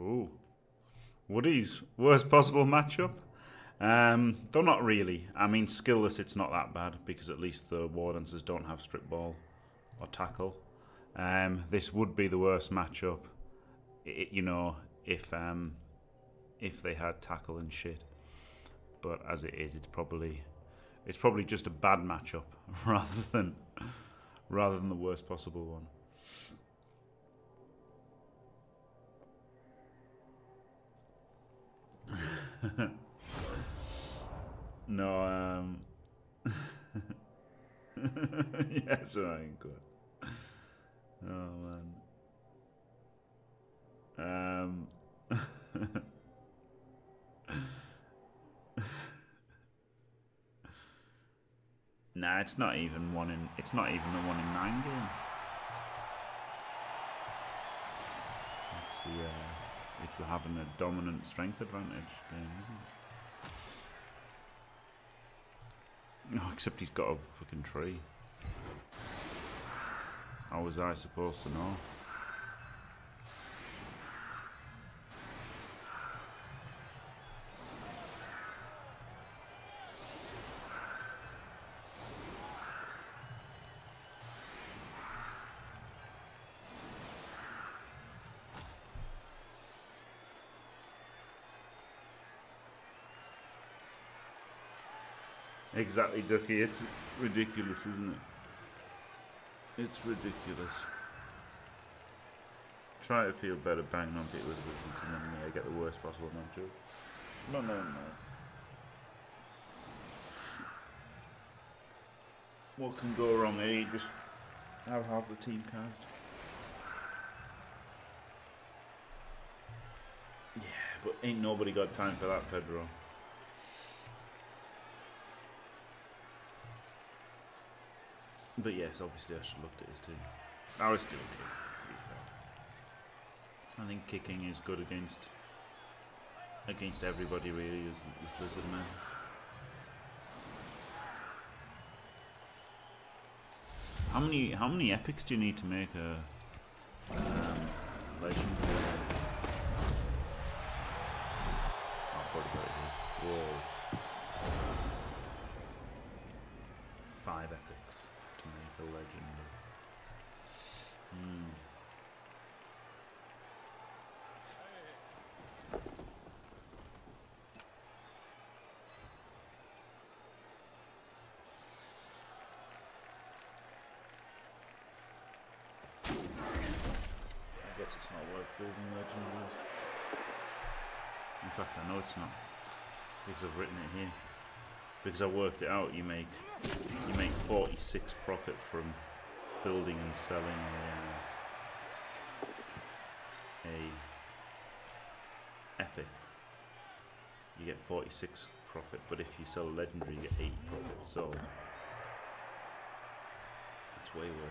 Ooh. Woodies. Worst possible matchup? Though not really. I mean, skillless, it's not that bad, because at least the Wardancers don't have strip ball or tackle. This would be the worst matchup, you know, if they had tackle and shit. But as it is, it's probably just a bad matchup rather than the worst possible one. No, yeah, so I ain't good. Oh man. Nah, it's not even a 1 in 9 game. It's the having a dominant strength advantage game, isn't it? No, except he's got a fucking tree. How was I supposed to know? Exactly, Ducky. It's ridiculous, isn't it? It's ridiculous. Try to feel better banging on people with Wizards and then I get the worst possible matchup. No. What can go wrong here? Just have half the team cast. Yeah, but ain't nobody got time for that, Pedro. But yes, obviously I should have looked at his team. I was still kicked, to be fair. I think kicking is good against everybody really, isn't it, with Lizardmen. How many epics do you need to make a legend? I've got about it here. Whoa. 5 epics. A legend. I guess it's not worth building legendaries. In fact, I know it's not, because I've written it here. Because I worked it out, you make 46 profit from building and selling a epic. You get 46 profit, but if you sell a legendary, you get 8 profit. So it's way worse than that.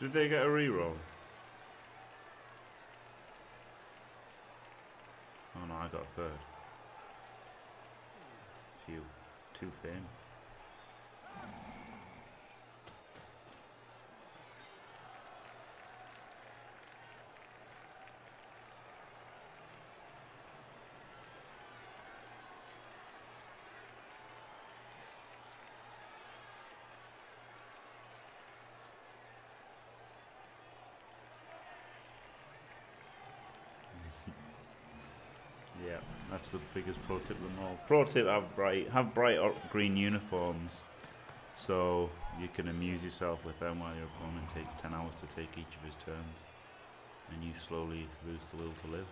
Did they get a reroll? Oh no, I got a third. Phew. Too thin. That's the biggest pro tip of them all. Pro tip, have bright or green uniforms, so you can amuse yourself with them while your opponent takes 10 hours to take each of his turns, and you slowly lose the will to live.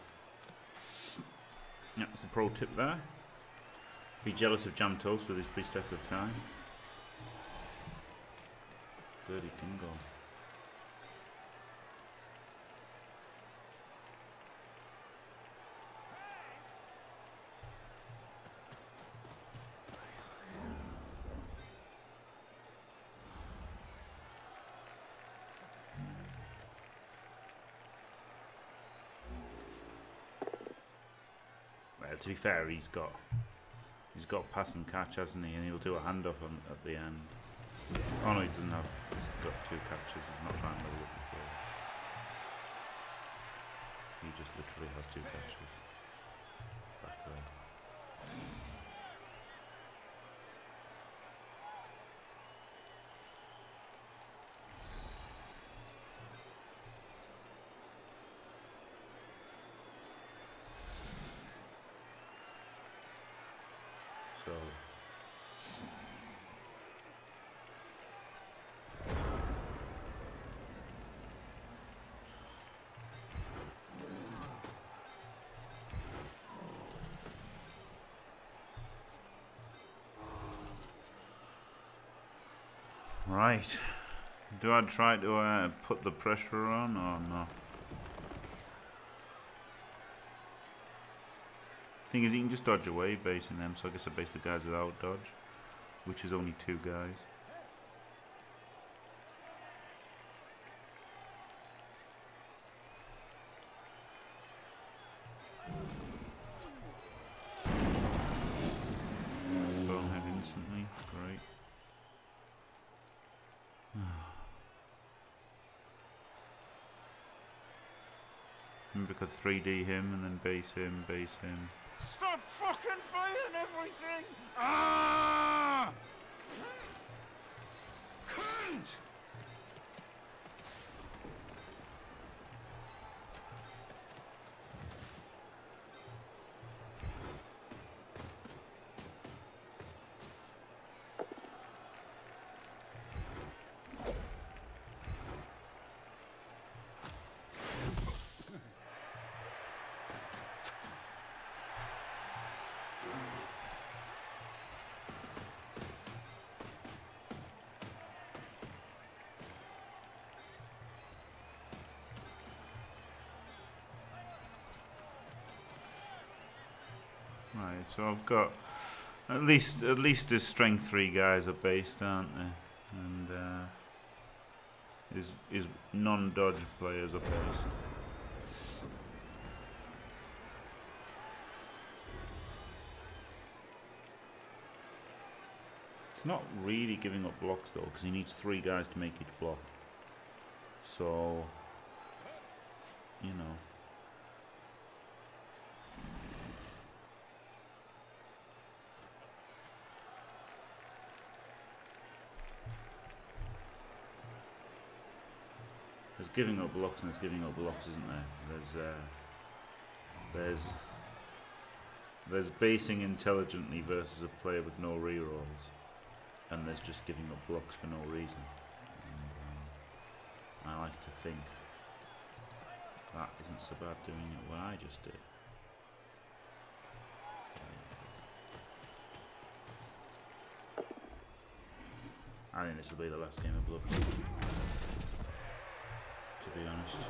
That's the pro tip there. Be jealous of Jamtoast with his priestess of time. Dirty Dingo. To be fair, he's got got pass and catch, hasn't he? And he'll do a handoff on, at the end. Oh no, he doesn't have. He's got two catches. He's not trying to look before. He just literally has two catches. Back there. So right, do I try to put the pressure on or not? Thing is, he can just dodge away basing them, so I guess I base the guys without dodge, which is only two guys. Bonehead instantly, great. Maybe I could 3D him and then base him, Stop fucking fighting everything! Ah! Cunt! Right, so I've got at least his strength three guys are based, aren't they? And his non-dodge players are based. It's not really giving up blocks though, because he needs three guys to make each block. So you know. There's giving up blocks and there's giving up blocks, isn't there? There's basing intelligently versus a player with no rerolls, and there's just giving up blocks for no reason. And, I like to think that isn't so bad doing it what I just did. I think this will be the last game of Blood Bowl, to be honest.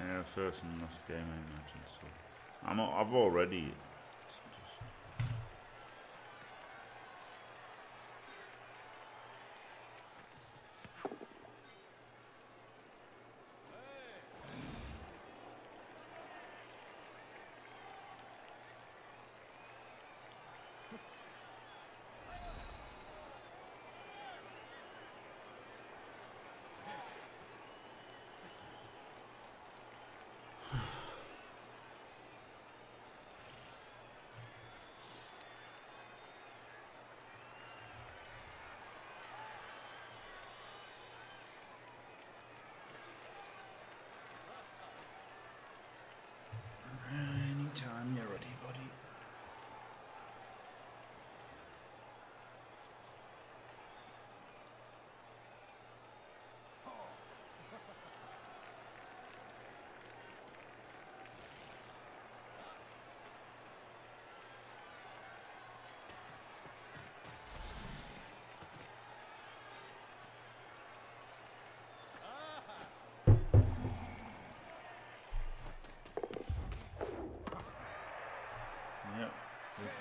Yeah, first and last game I imagine, so I've already just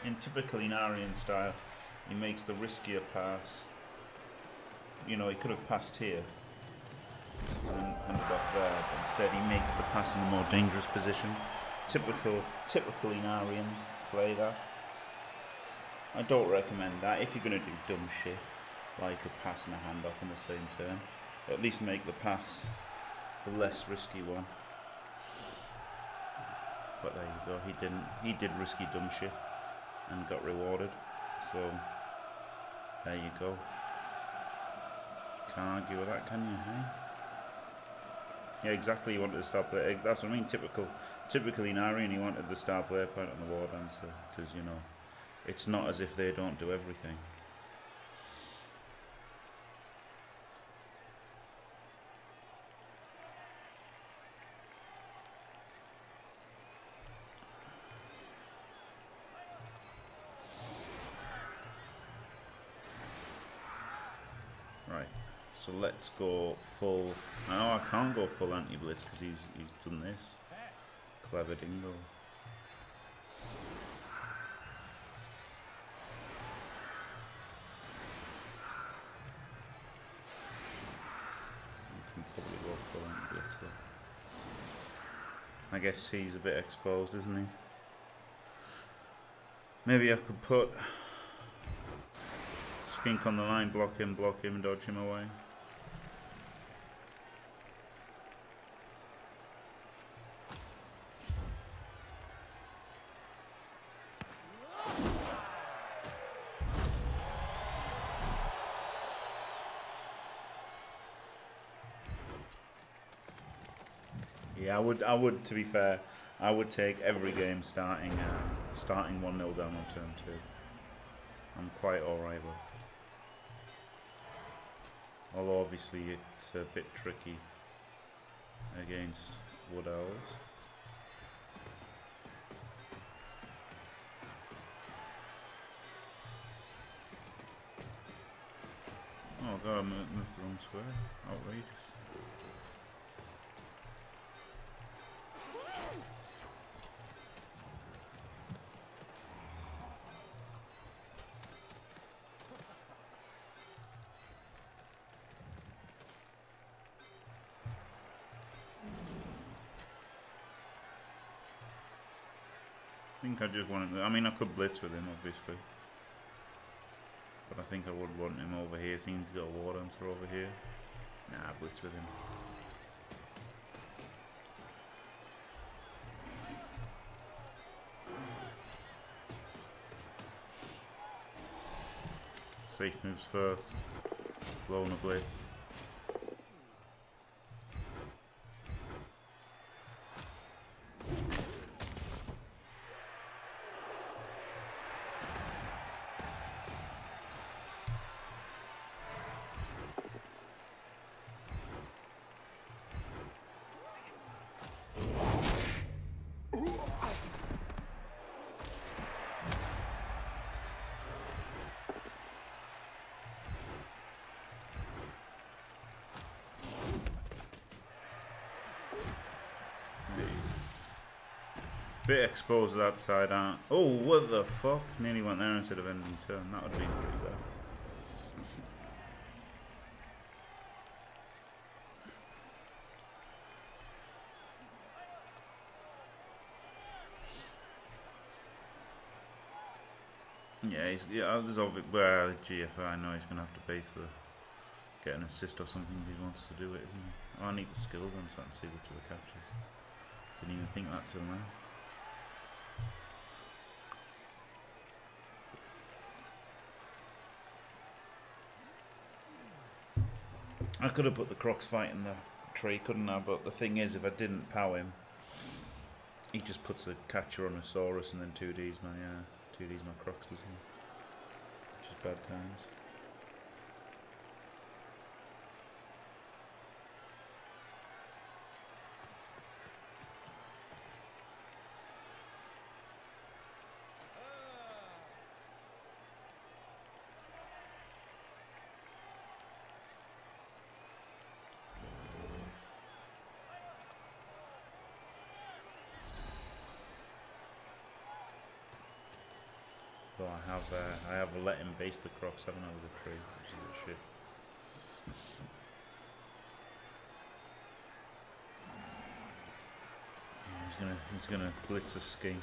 in typical Inarian style, he makes the riskier pass. You know, he could have passed here and handed off there, but instead he makes the pass in a more dangerous position. Typical Inarian play that. I don't recommend that. If you're going to do dumb shit, like a pass and a handoff in the same turn, at least make the pass the less risky one. But there you go, he didn't. He did risky dumb shit and got rewarded. So, there you go. Can't argue with that, can you, hey? Yeah, exactly, he wanted the star player. That's what I mean, typical Inarian, he wanted the star player point on the Wardancer, because, you know, it's not as if they don't do everything. So let's go full. No, I can't go full anti-blitz because he's done this. Clever dingo. You can probably go full anti-blitz there. I guess he's a bit exposed, isn't he? Maybe I could put Skink on the line, block him, dodge him away. Yeah, I would. To be fair, I would take every game starting 1-0 down on turn 2. I'm quite alright with. Although obviously it's a bit tricky against Wood Elves. Oh god, I moved the wrong square. Outrageous. I think I just wanted, I mean, I could blitz with him obviously, but I think I would want him over here. Seems he's got a Wardancer over here. Nah, blitz with him. Safe moves first, blowing a blitz. Bit exposed to that side, aren't? Oh, what the fuck? Nearly went there instead of ending turn. That would be pretty bad. Yeah, there's obvious. Well, GFI, I know he's gonna have to get an assist or something if he wants to do it, isn't he? Oh, I need the skills on so I can see which of the catches. Didn't even think that till now. I could have put the Crocs fight in the tree, couldn't I? But the thing is, if I didn't pow him, he just puts a catcher on a Saurus and then 2Ds my Crocs, doesn't he? Which is bad times. But I have let him base the Crocs, haven't I, with the tree, which is a shit. He's gonna blitz a skink.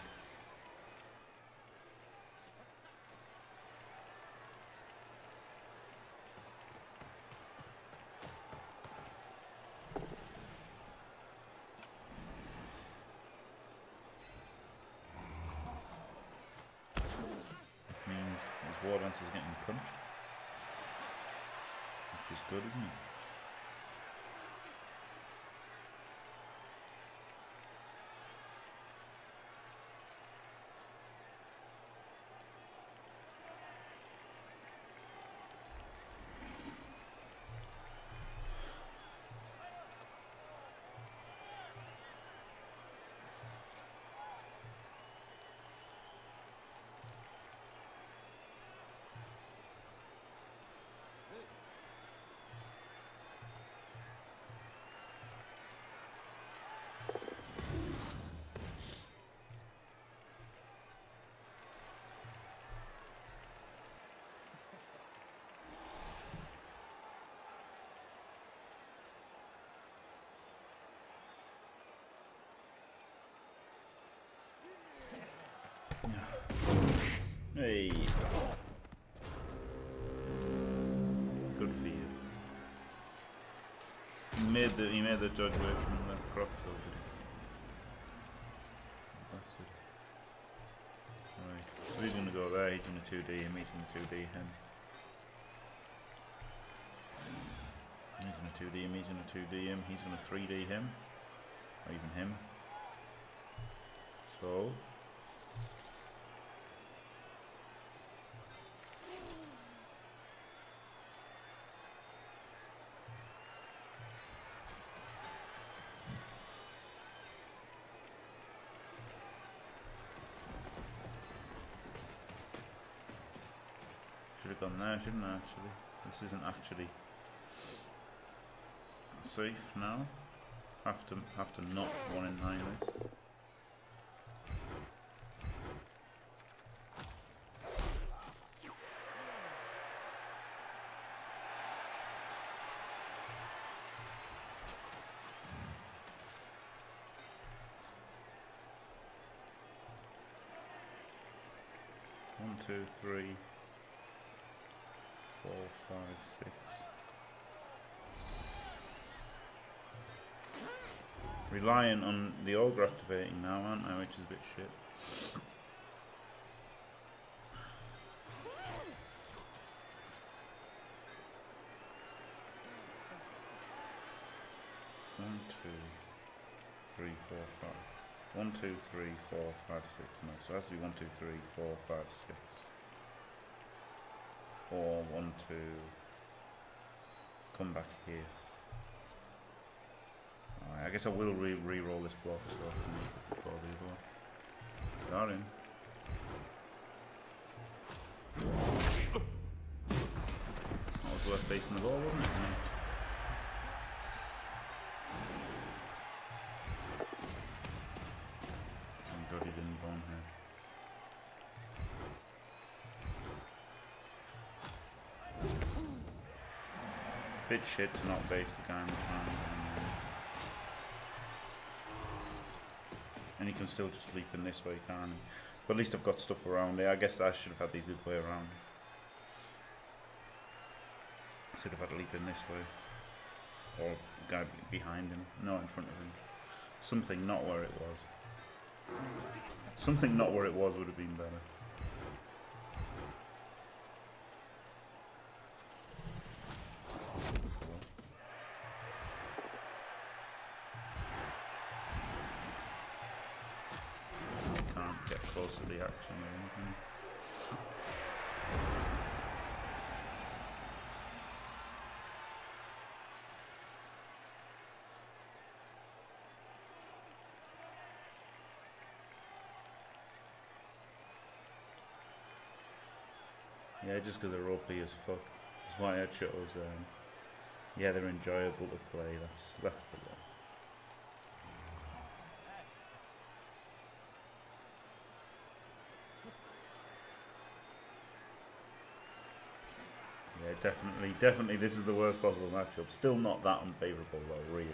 Wardancer is getting punched, which is good, isn't it? Hey. Good for you. He made the dodge away from the Kroxigor, did he? Bastard. Right, so he's gonna go there, he's gonna 2D him, he's gonna 2D him. He's gonna 2D him, he's gonna 2D him, he's gonna 3D him. Or even him. So gone there, shouldn't I, actually? This isn't actually safe now. Have to knock one in nine this. One, two, three. 4, 5, 6. Relying on the ogre activating now, aren't I? Which is a bit shit. One, two, three, four, five. 1, 2, 3, 4, 5, 6. No, so it has to be 1, 2, 3, 4, 5, 6. Or 1, 2, come back here. Alright, I guess I will re-roll this block so I can make it before the other one. They are in. That was worth basing the ball, wasn't it? No. Thank God he didn't go on here. Bit shit to not base the guy in the time, and he can still just leap in this way, can't he? But at least I've got stuff around it. I guess I should have had these the other way around. I should have had a leap in this way, or a guy behind him, no, in front of him. Something not where it was. Something not where it was would have been better. Yeah, just because they're ropey as fuck. That's why I chose. Yeah, they're enjoyable to play. That's the one. definitely this is the worst possible matchup. Still not that unfavourable though, really.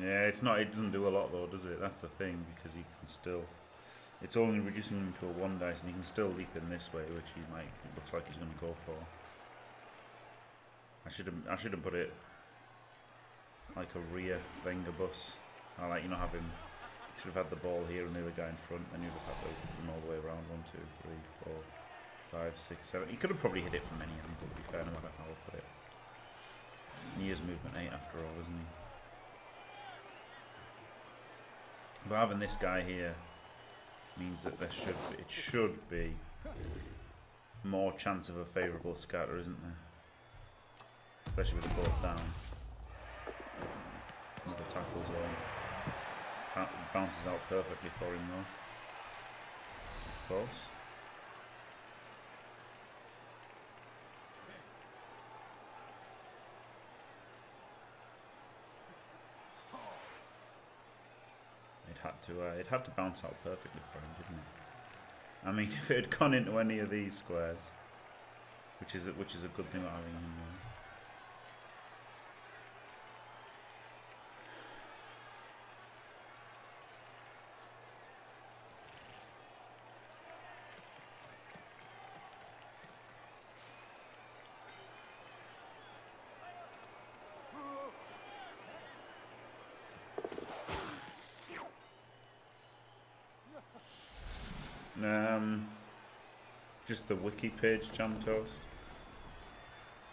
Yeah, it's not. It doesn't do a lot though, does it? That's the thing, because he can still. It's only reducing him to a 1 dice, and he can still leap in this way, which he might. It looks like he's going to go for. I shouldn't put it like a rear Wenger bus. I like, you know, having. Should have had the ball here and the other guy in front. Then you'd have had to run all the way around. 1, 2, 3, 4, 5, 6, 7. He could have probably hit it from any angle. To be fair, no matter how I put it. And he is movement 8 after all, isn't he? But having this guy here means that there should be, it should be more chance of a favourable scatter, isn't there? Especially with the ball down. Another tackle zone. Bounces out perfectly for him though. Of course. It had to bounce out perfectly for him, didn't it? I mean, if it had gone into any of these squares, which is a good thing about having him there. Just the wiki page, Jamtoast.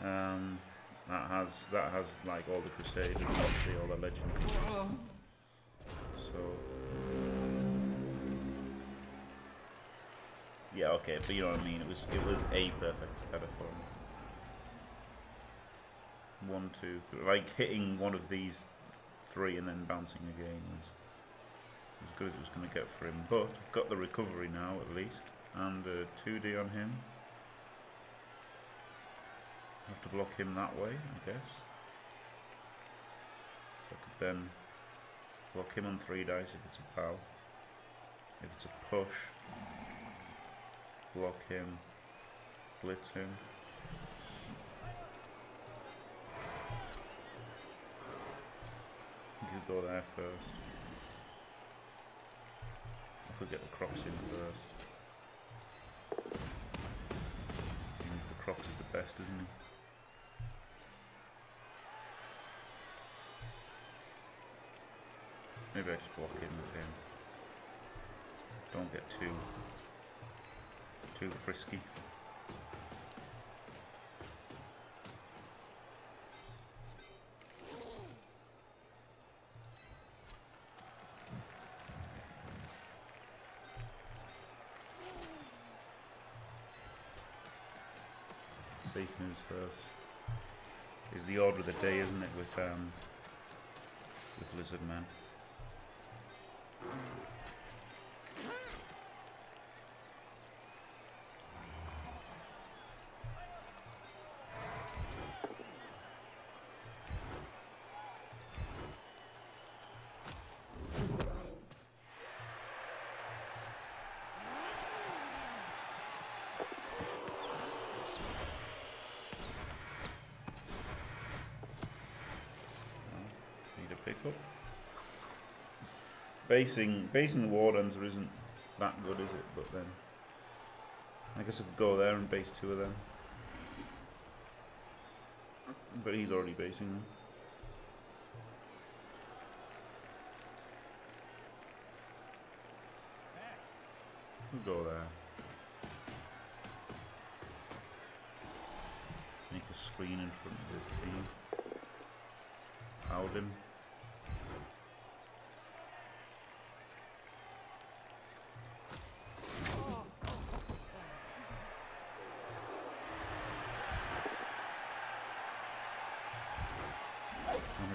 That has like all the Crusaders, obviously all the legends. So yeah, okay, but you know what I mean. It was a perfect header for him. 1, 2, 3, like hitting one of these 3 and then bouncing again was as good as it was going to get for him. But got the recovery now at least. And a 2D on him. Have to block him that way, I guess. So I could then block him on 3 dice if it's a foul. If it's a push, block him, blitz him. You could go there first. I could get the Crocs in first. Krox is the best, isn't he? Maybe I just block in with him. Don't get too frisky. First is the order of the day, isn't it, with Lizardmen. Basing the Wardancer isn't that good, is it? But then I guess I could go there and base 2 of them. But he's already basing them. We'll go there. Make a screen in front of his team. Foul him.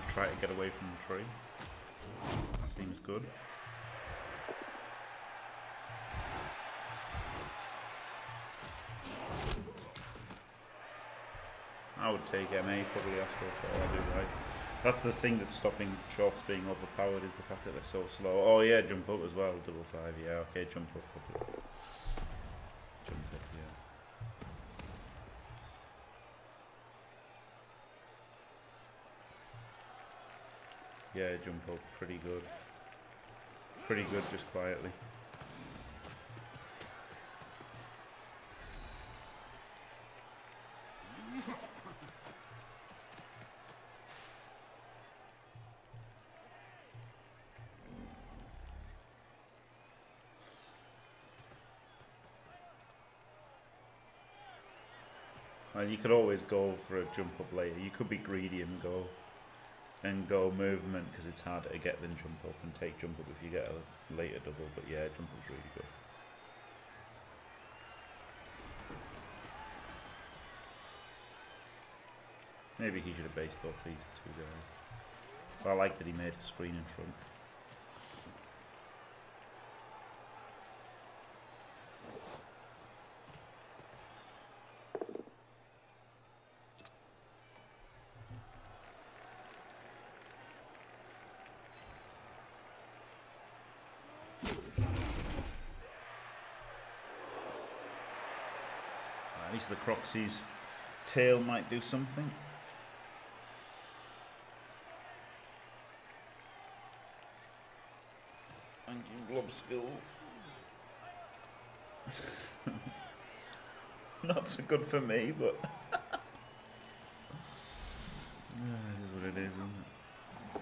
Try to get away from the tree. Seems good. I would take MA, probably Astro, but I'll do right. That's the thing that's stopping Chorfs being overpowered, is the fact that they're so slow. Oh yeah, jump up as well, double five, yeah, okay, jump up, Jump up, yeah. Yeah, jump up, pretty good. Pretty good, just quietly. And you could always go for a jump up later. You could be greedy and go movement, because it's harder to get than jump up, and take jump up if you get a later double. But yeah, jump up's really good. Maybe he should have based both these two guys. But I like that he made a screen in front. At least the Croxy's tail might do something. And you blob skills. Not so good for me, but it is what it is, isn't it?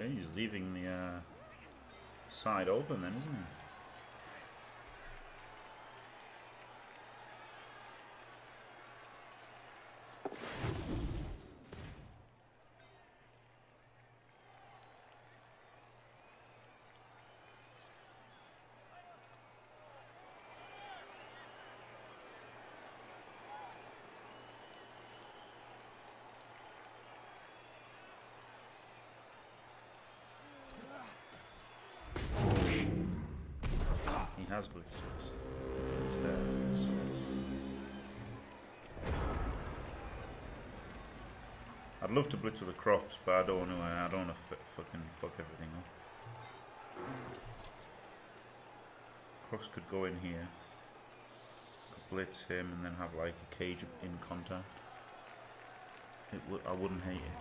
Okay, he's leaving the side open then, isn't he? He has blitzers. It's there. It's Saurus. I'd love to blitz with the Krox, but I don't want to. I don't want to fucking fuck everything up. Krox could go in here, could blitz him, and then have like a cage in contact. I wouldn't hate it.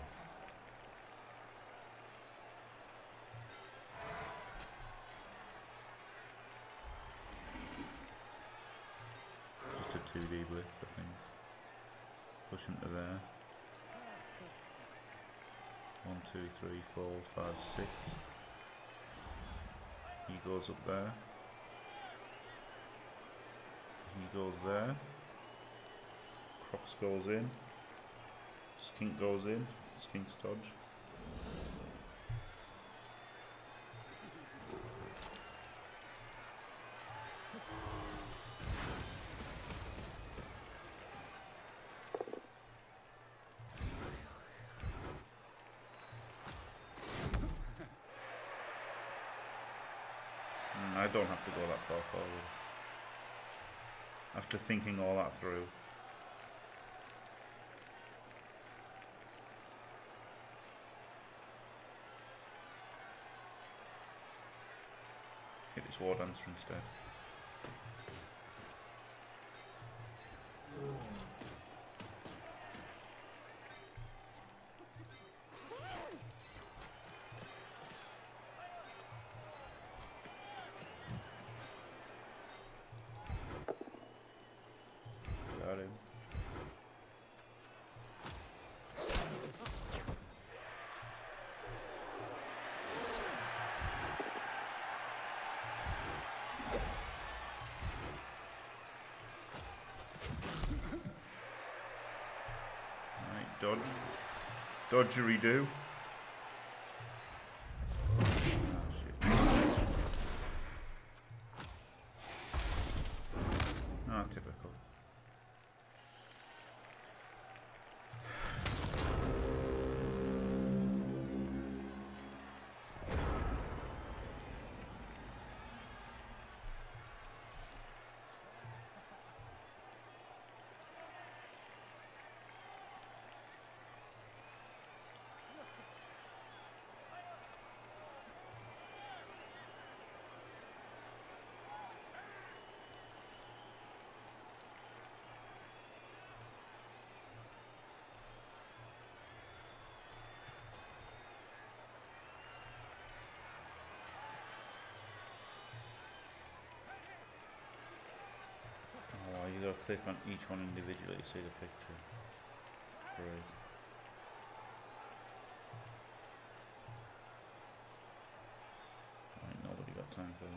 A 2D blitz, I think. Push him to there. 1, 2, 3, 4, 5, 6. He goes up there. He goes there. Krox goes in. Skink goes in. Skink's dodge. I don't have to go that far forward. After thinking all that through. Hit this Wardancer instead. Dodge. Dodgery do. click on each one individually to see the picture. Great. Ain't nobody got time for that.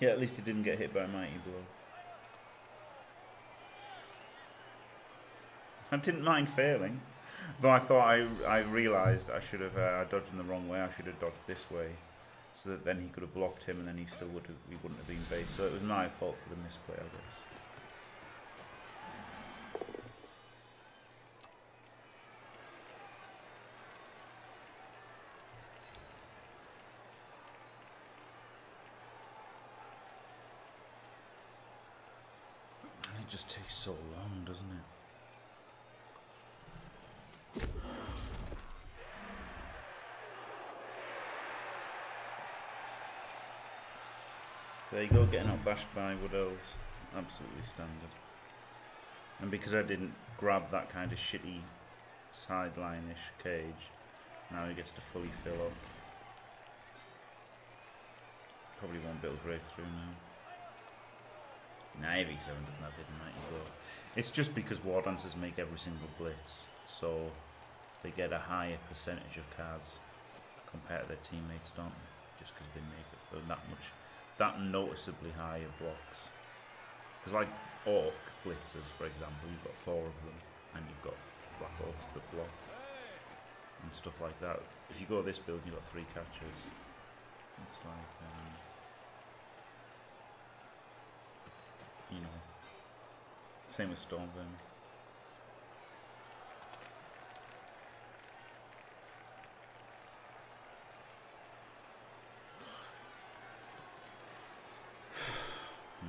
Yeah, at least he didn't get hit by a mighty blow. I didn't mind failing, though I thought I realised I should have dodged in the wrong way. I should have dodged this way, so that then he could have blocked him, and then he still would have, he wouldn't have been based. So it was my fault for the misplay, I guess. It just takes so long, doesn't it? So there you go, getting up bashed by Wood Elves. Absolutely standard. And because I didn't grab that kind of shitty sideline-ish cage, now he gets to fully fill up. Probably won't be able to break through now. Nah, EV7 doesn't have hidden mighty blow. It's just because Wardancers make every single blitz, so they get a higher percentage of cards compared to their teammates, don't they? Just because they make it that much, that noticeably higher blocks. Because like Orc blitzers, for example, you've got 4 of them, and you've got Black Orcs that block, and stuff like that. If you go this build, you've got 3 catchers. It's like... you know, same with Stormvermin.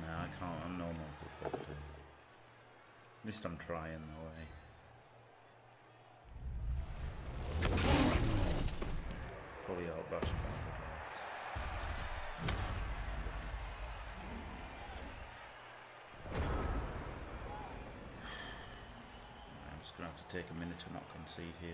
Nah, I can't, I'm no more good at it. At least I'm trying though, eh? Fully outbashed by the gonna have to take a minute to not concede here.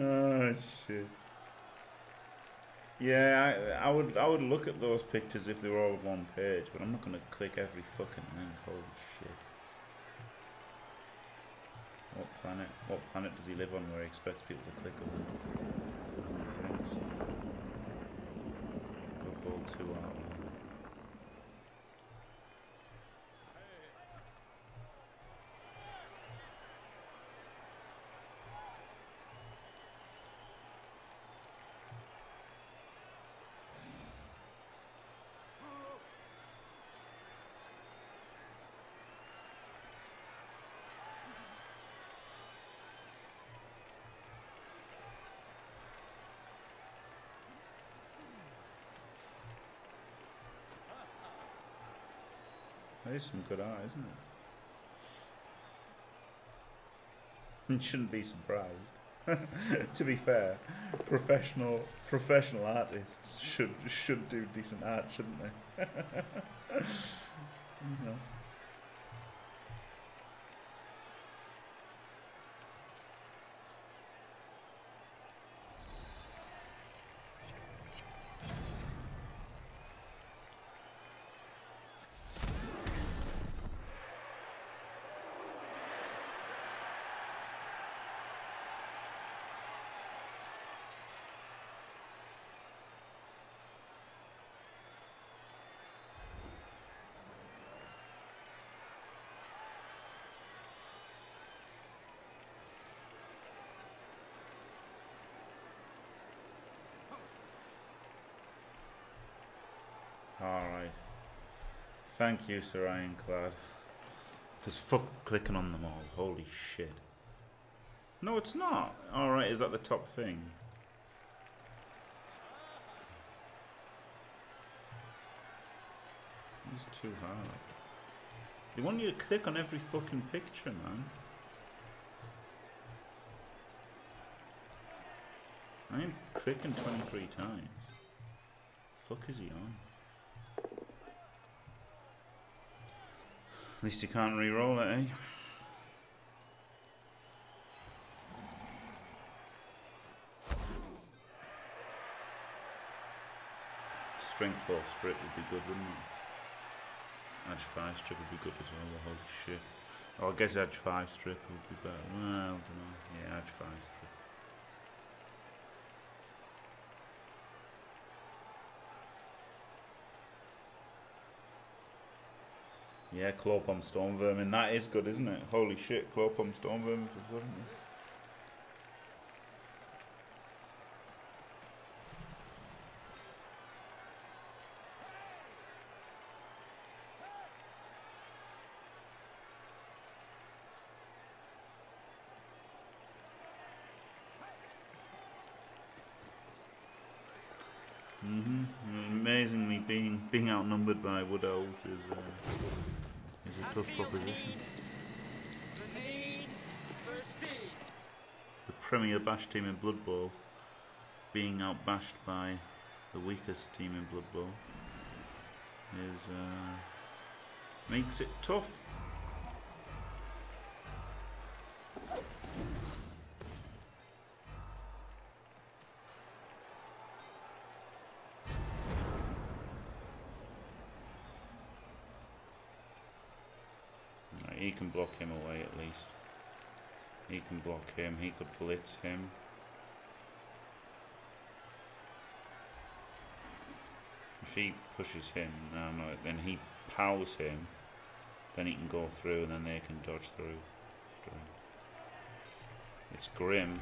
Oh shit! Yeah, I would look at those pictures if they were all on one page, but I'm not gonna click every fucking link. Holy shit! What planet? What planet does he live on where he expects people to click on things? Blood Bowl 2 out of them. That is some good art, isn't it? You shouldn't be surprised. To be fair, professional artists should do decent art, shouldn't they? You know. Alright. Thank you, Sir Ironclad. Because fuck clicking on them all. Holy shit. No, it's not. Alright, is that the top thing? It's too hard. They want you to click on every fucking picture, man. I ain't clicking 23 times. Fuck is he on? At least you can't re-roll it, eh? Strength Force for it would be good, wouldn't it? Edge 5 strip would be good as well, holy shit. Oh, I guess Edge 5 strip would be better. Well, I don't know. Yeah, Edge 5 strip. Yeah, Clawpalm Stormvermin. That is good, isn't it? Holy shit, Clawpalm Stormvermin for certain. Amazingly, being outnumbered by Wood Elves is a tough proposition. The premier bash team in Blood Bowl being outbashed by the weakest team in Blood Bowl is makes it tough. He can block him away at least. He can block him, he could blitz him. If he pushes him, no, then he powers him, then he can go through and then they can dodge through. It's grim,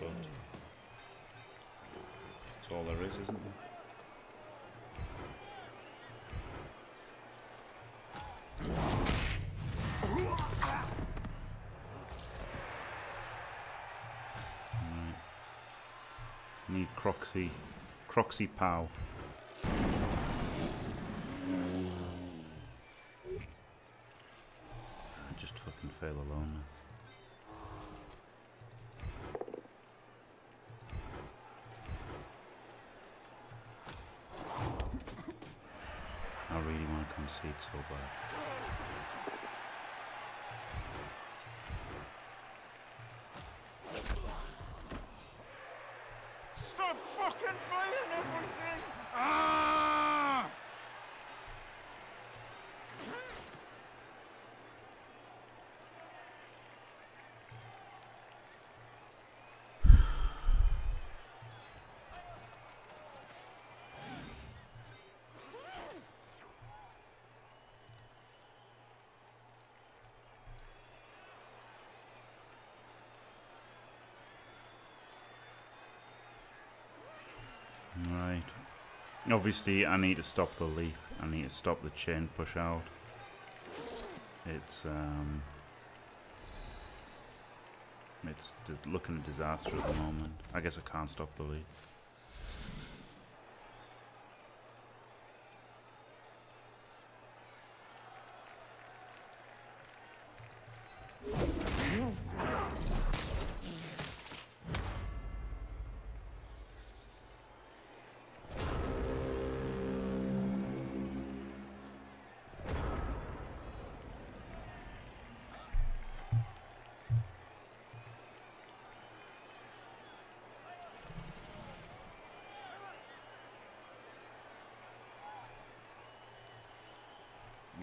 but it's all there is, isn't it? Need Kroxy Pow. I just fucking fail alone. I really want to concede so bad. Right. Obviously, I need to stop the leap. I need to stop the chain push out. It's looking a disaster at the moment. I guess I can't stop the leap.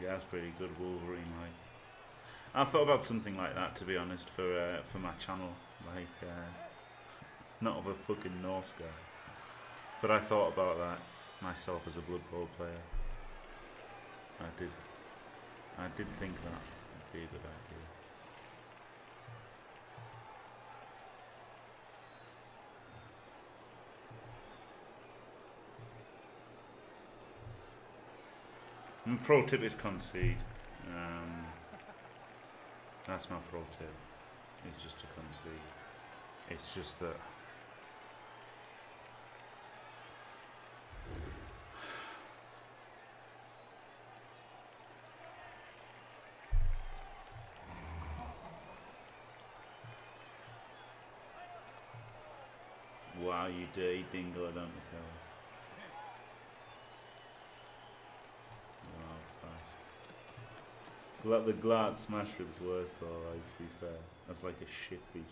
That's pretty good Wolverine-like. I thought about something like that, to be honest, for my channel. Like, not of a fucking Norse guy. But I thought about that myself as a Blood Bowl player. I did think that would be a good idea. And pro tip is concede. That's my pro tip. It's just to concede. It's just that wow, you dirty dingo, don't you tell us? The glad smash rib's worse though, like, to be fair. That's like a shit beast.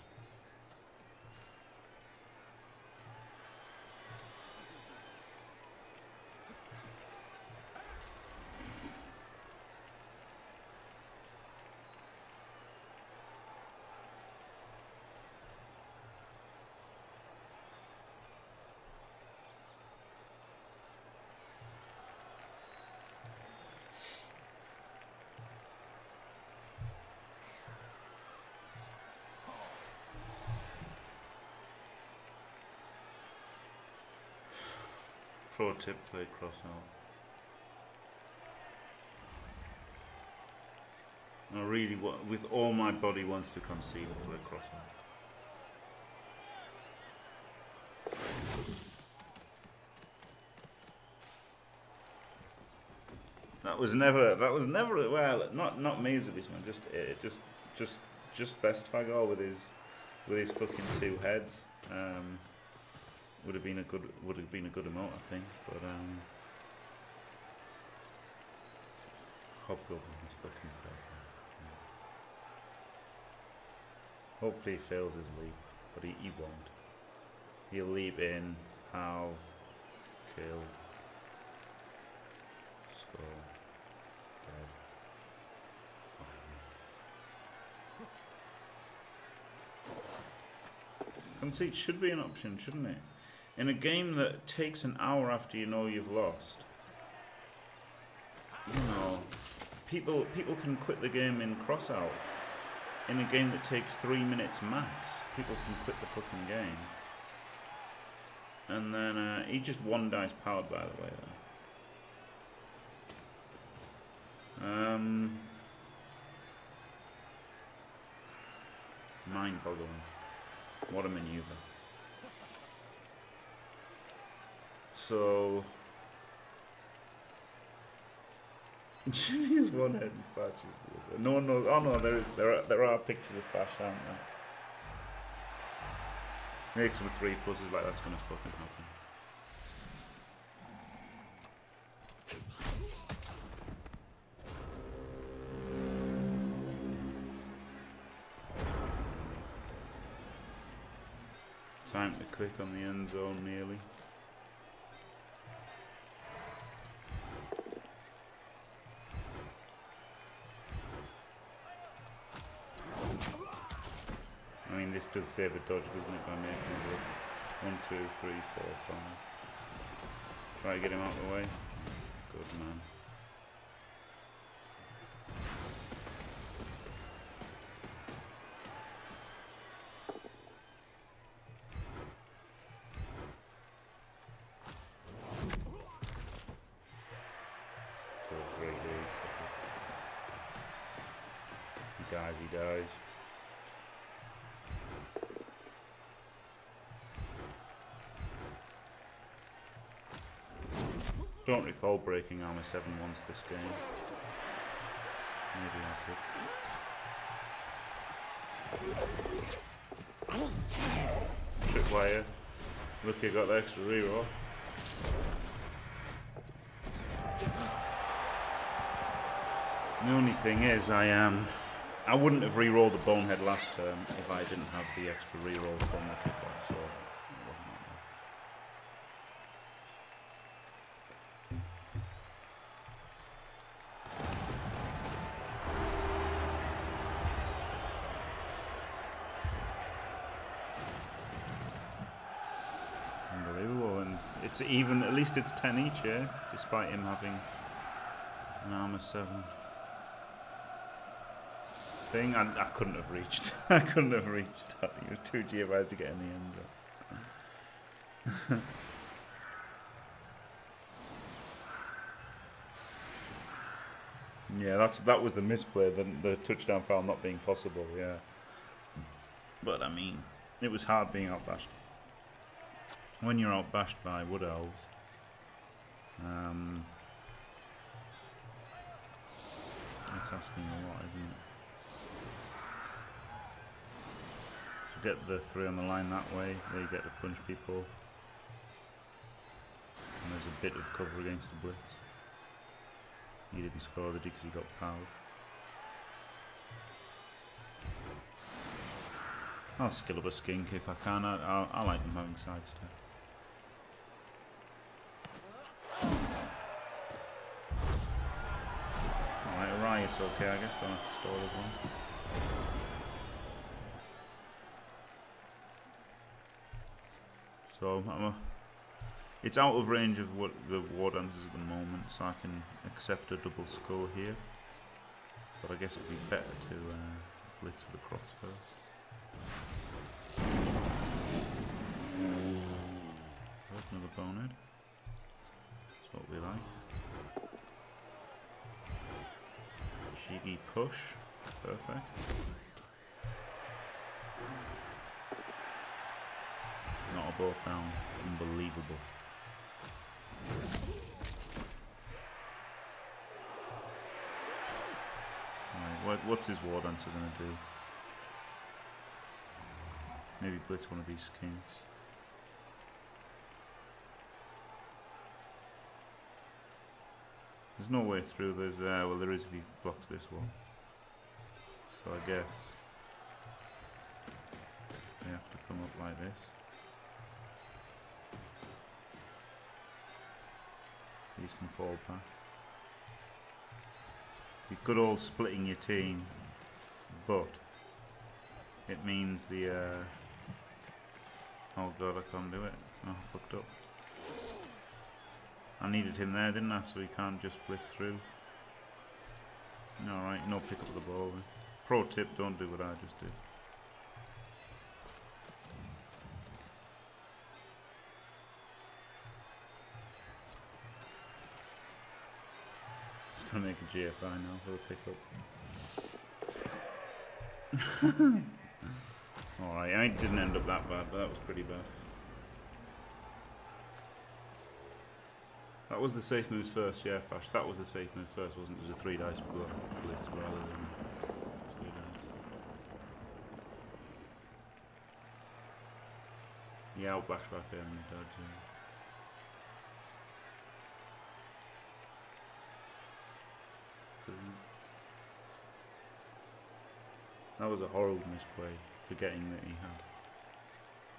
Pro tip, play cross out. I really, with all my body, wants to concede and play cross out. That was never. Well, not me as a beastman. Just best Fagor with his fucking two heads. Would have been a good amount, I think, but Hobgoblin is fucking crazy. Yeah. Hopefully he fails his leap, but he won't. He'll leap in, howl, kill, score, dead. Concede should be an option, shouldn't it? In a game that takes an hour after you know you've lost, you know, people can quit the game in cross-out. In a game that takes 3 minutes max, people can quit the fucking game. And then, he just one dice powered, by the way, though. Mind-boggling. What a maneuver. So Jimmy is one head and Fash is the other. No one knows. Oh no, there are pictures of Fash, aren't there? Makes him 3 pluses, like that's gonna fucking happen. Time to click on the end zone nearly. I mean, this does save a dodge, doesn't it, by making a dodge? 1, 2, 3, 4, 5. Try to get him out of the way. Good man. He dies. Don't recall breaking armor 7 once this game. Maybe I could. Tripwire. Lucky I got the extra reroll. The only thing is, I wouldn't have re-rolled a bonehead last turn if I didn't have the extra re-roll from the kickoff, so it wasn't like that. It's even, at least it's 10 each here, despite him having an armor 7 thing. And I couldn't have reached, I couldn't have reached that. He was 2G away to get in the end. Yeah, that was the misplay, the touchdown foul not being possible, yeah. But I mean, it was hard being outbashed. When you're outbashed by Wood Elves, it's asking a lot, isn't it? You get the 3 on the line that way, they get to punch people. And there's a bit of cover against the blitz. He didn't score the because he got powered. I'll skill up a skink if I can. I like them having sidestep. Alright, a riot's okay, I guess. Don't have to stall as well. So, it's out of range of what the Wardancers at the moment, so I can accept a double score here. But I guess it'd be better to blitz with the cross first. There's another bonehead. That's what we like. Shiggy push. Perfect. Not a bolt down. Unbelievable. Right, what's his Wardancer going to do? Maybe blitz one of these skinks. There's no way through. There's well, there is if he blocks this one. So I guess they have to come up like this. These can fall back. You could all splitting your team, but it means the. Oh god, I can't do it. Oh, I fucked up. I needed him there, didn't I? So he can't just blitz through. Alright, no pick up the ball then. Pro tip, don't do what I just did. Just gonna make a GFI now for the pick up. Alright, I didn't end up that bad, but that was pretty bad. That was the safe move first, yeah, Fash. That was the safe move first, wasn't it? It was a 3 dice blitz rather than 2 dice. Yeah, I'll bash by failing the dodge. Yeah. Brilliant. That was a horrible misplay. Forgetting that he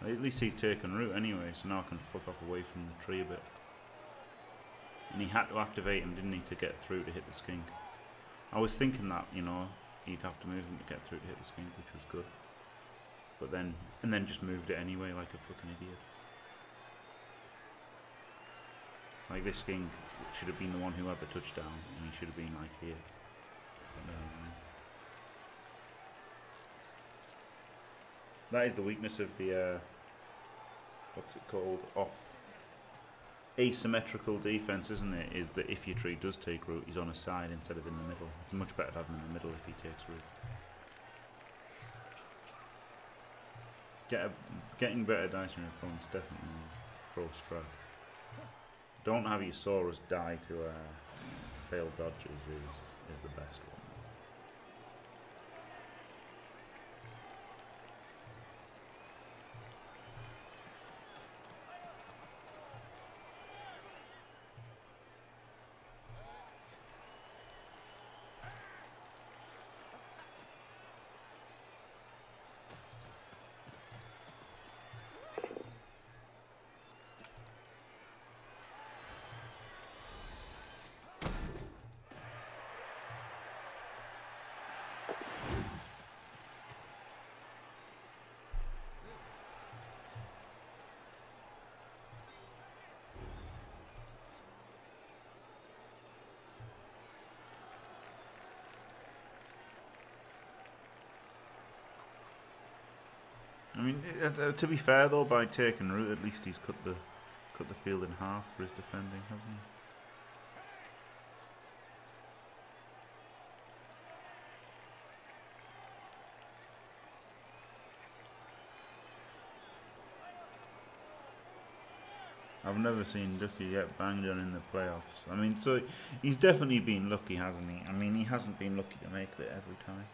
had. At least he's taken root anyway, so now I can fuck off away from the tree a bit. And he had to activate him, didn't he, to get through to hit the skink. I was thinking that, you know, he'd have to move him to get through to hit the skink, which was good. But then, and then just moved it anyway like a fucking idiot. Like this skink should have been the one who had the touchdown, and he should have been like here. That is the weakness of the, what's it called, off. Asymmetrical defence, isn't it, is that if your tree does take root, he's on a side instead of in the middle. It's much better to have him in the middle if he takes root. Getting better dice in your opponent's definitely a pro strat. Don't have your Saurus die to failed dodges is the best one. I mean, to be fair though, by taking root, at least he's cut the field in half for his defending, hasn't he? I've never seen Ducky get banged on in the playoffs. I mean, so he's definitely been lucky, hasn't he? I mean, he hasn't been lucky to make it every time.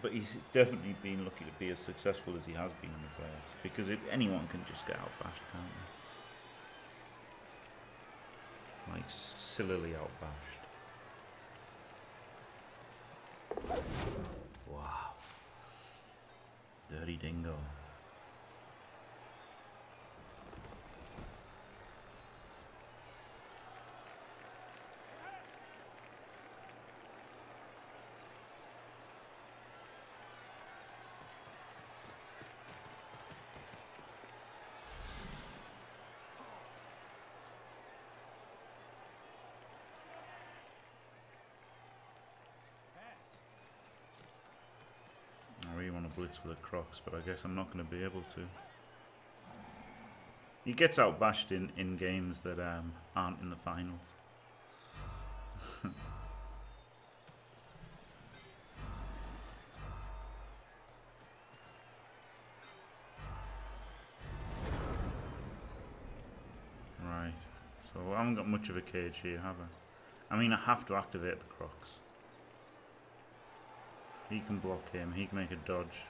But he's definitely been lucky to be as successful as he has been in the playoffs, because if anyone can just get outbashed, can't they? Like, sillily outbashed. Wow. Dirty dingo. Blitz with a Crocs, but I guess I'm not going to be able to. He gets outbashed in games that aren't in the finals. Right, so I haven't got much of a cage here, have I? I mean, I have to activate the Crocs. He can block him, he can make a dodge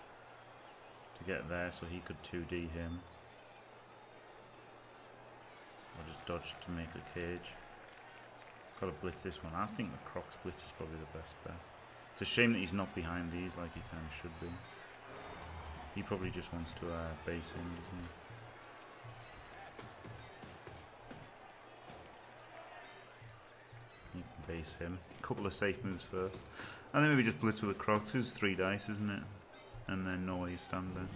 to get there, so he could 2D him. Or just dodge to make the cage. Gotta blitz this one. I think the Crocs blitz is probably the best bet. It's a shame that he's not behind these like he kind of should be. He probably just wants to base him, doesn't he? Base him. A couple of safe moves first. And then maybe just blitz with the Crocs. It's 3 dice, isn't it? And then no way you stand there.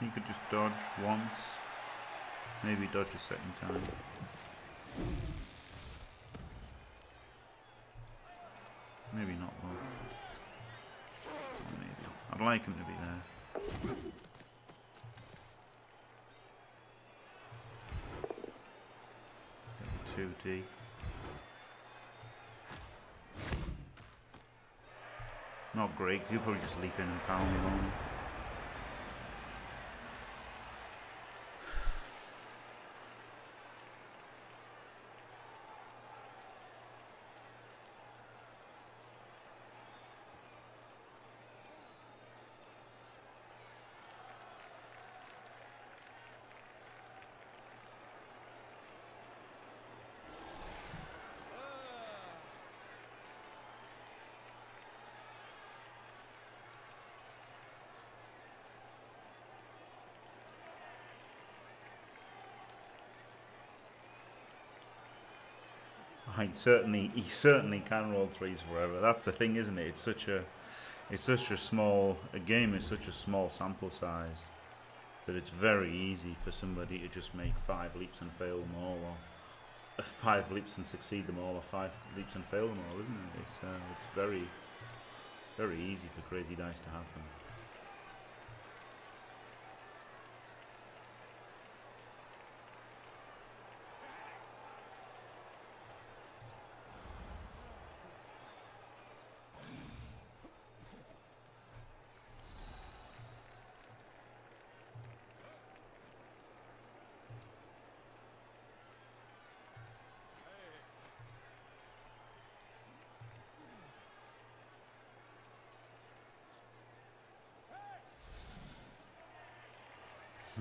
He could just dodge once, maybe dodge a second time. Maybe not though. Maybe. I'd like him to be there. Level 2D. Not great, he'll probably just leap in and pound me on. He certainly can roll 3s forever. That's the thing, isn't it? It's such a small sample size that it's very easy for somebody to just make 5 leaps and fail them all, or 5 leaps and succeed them all, or 5 leaps and fail them all, isn't it? It's very, very easy for crazy dice to happen.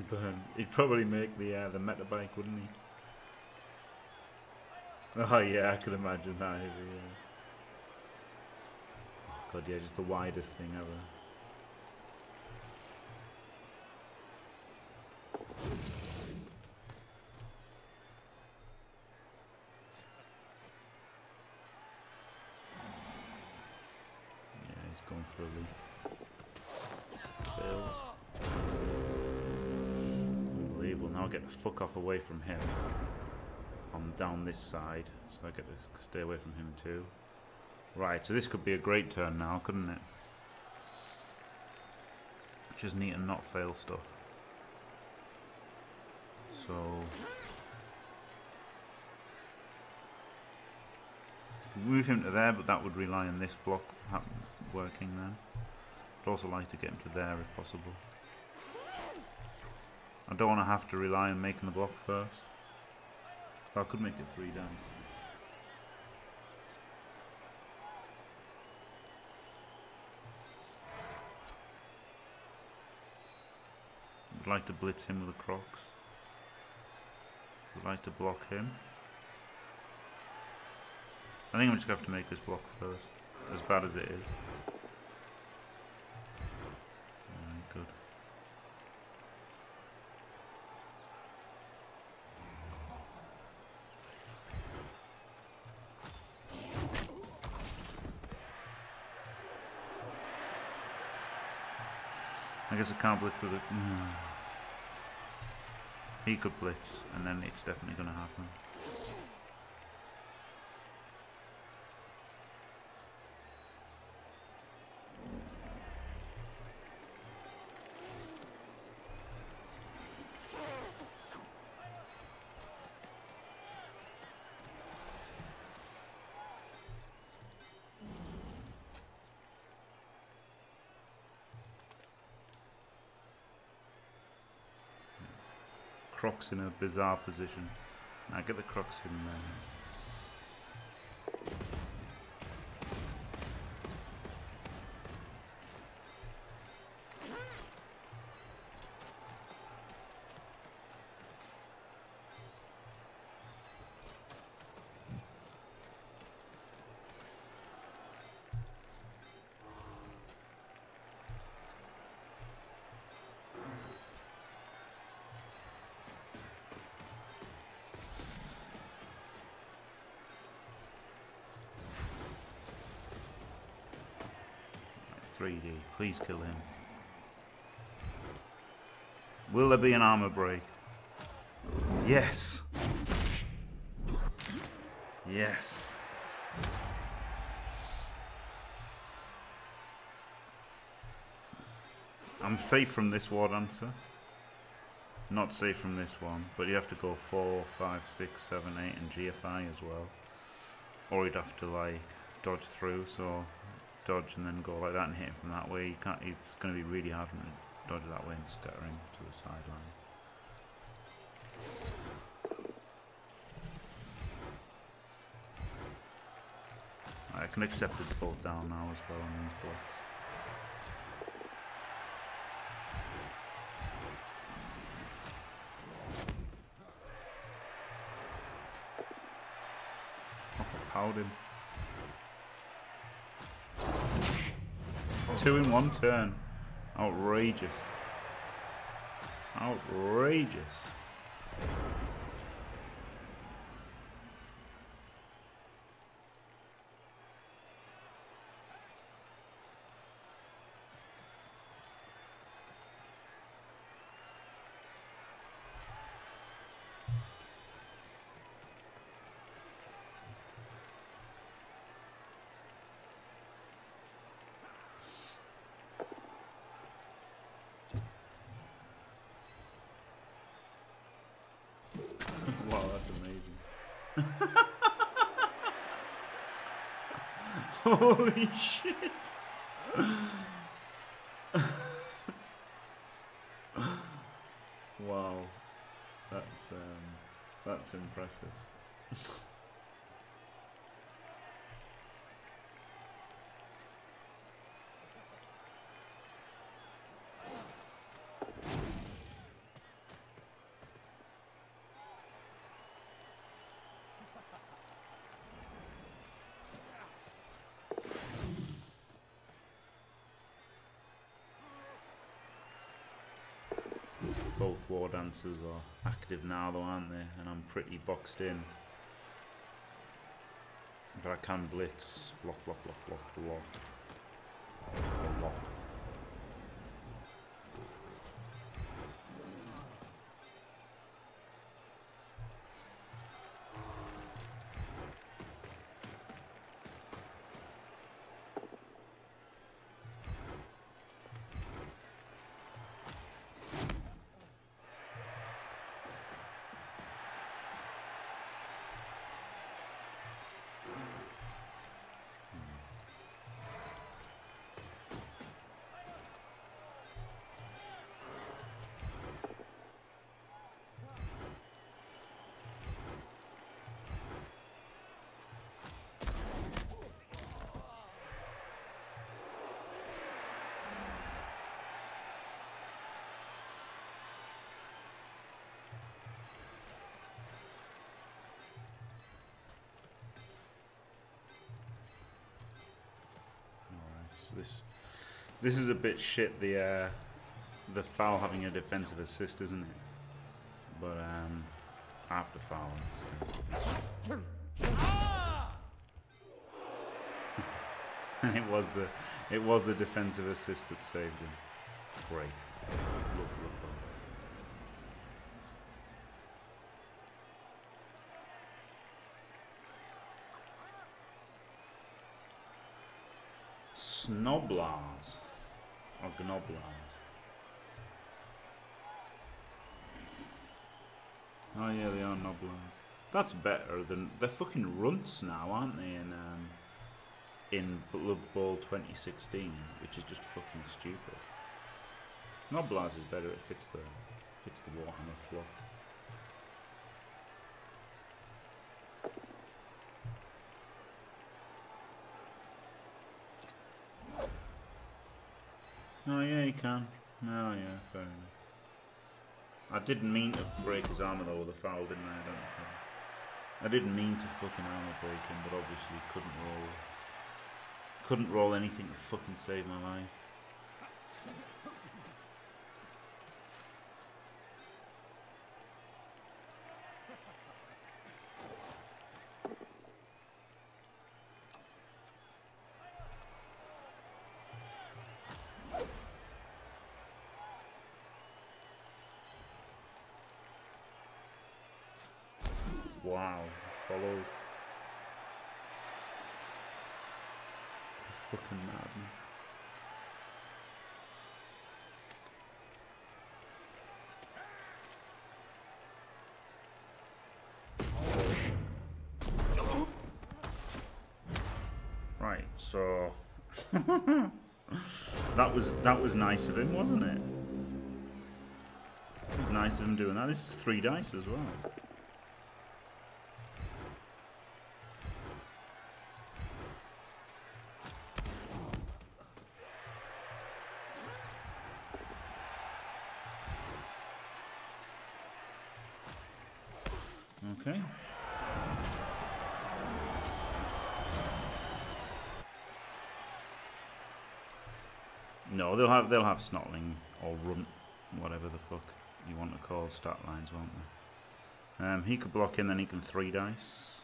burn. He'd probably make the meta bike, wouldn't he? Oh yeah, I could imagine that over here. Oh god, yeah, just the widest thing ever. Yeah, he's going for the leap. Fails. Unbelievable, now I get the fuck off away from him. I'm down this side, so I get to stay away from him too. Right, so this could be a great turn now, couldn't it? Just neat and not fail stuff. So move him to there, but that would rely on this block working then. I'd also like to get him to there if possible. I don't want to have to rely on making the block first. I could make it 3 downs. Would like to blitz him with the Crocs. Would like to block him. I think I'm just going to have to make this block first, as bad as it is. Alright, good. I guess I can't blitz with it. He could blitz, and then it's definitely going to happen. Crocs in a bizarre position. Now get the Crocs in there. Please kill him. Will there be an armor break? Yes! Yes! I'm safe from this Wardancer. Not safe from this one, but you have to go 4, 5, 6, 7, 8 and GFI as well. Or you'd have to like dodge through, so dodge and then go like that and hit him from that way. You can't. It's going to be really hard to dodge that way and scattering to the sideline. Right, I can accept the default down now as well on these blocks. Oh, I powered him. 2 in 1 turn. Outrageous. Outrageous. Holy shit! Wow, that's impressive. both Wardancers are active now though, aren't they? And I'm pretty boxed in. But I can blitz. Block, block, block, block, block. A lot. This is a bit shit, the foul having a defensive assist, isn't it? But after fouling, so. And it was the defensive assist that saved him. Great. Look, look, look. Snoblars or Gnoblars. Oh yeah, they are Gnoblars. That's better than they're fucking runts now, aren't they? In Blood Bowl 2016, which is just fucking stupid. Gnoblars is better. It fits the Warhammer fluff. Oh yeah, he can. Oh yeah, fair enough. I didn't mean to break his armour though with a foul, didn't I? I don't know. I didn't mean to fucking armour break him, but obviously couldn't roll anything to fucking save my life. Wow, followed. That's fucking madness. Right, so that was nice of him, wasn't it? It was nice of him doing that. This is 3 dice as well. Okay. No, they'll have Snotling or Runt, whatever the fuck you want to call stat lines, won't they? He could block in, then he can 3 dice.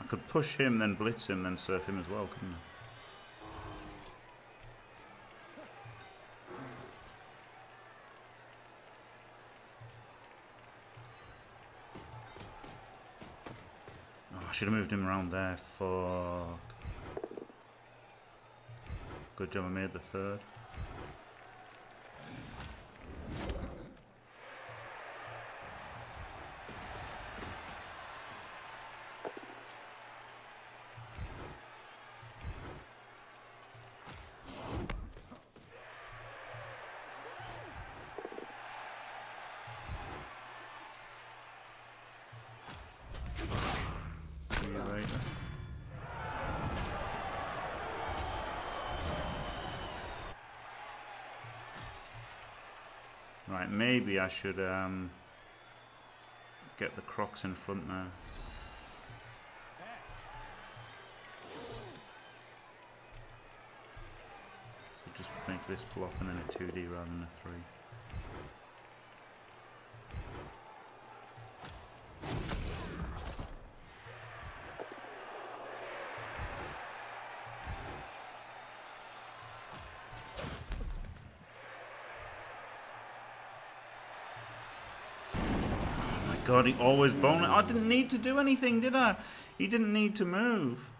I could push him, then blitz him, then surf him as well, couldn't I? Should have moved him around there. Fuck. Good job I made the 3rd. Right, maybe I should get the Crocs in front there. So just make this block and then a 2D rather than a 3. God, he always boned it. I didn't need to do anything, did I? He didn't need to move.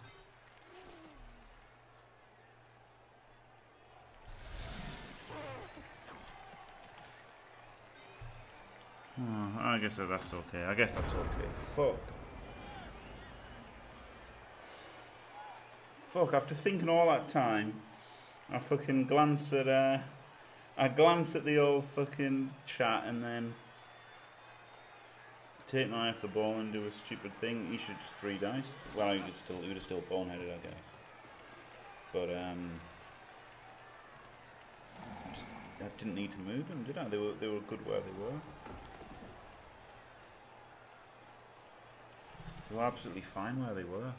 Oh, I guess that's okay. I guess that's okay. Fuck. Fuck, after thinking all that time, I fucking glance at, I glance at the old fucking chat and then take my eye off the ball and do a stupid thing. He should just 3 dice. Well, he would have still boneheaded, I guess. But I didn't need to move them, did I? They were good where they were. They were absolutely fine where they were.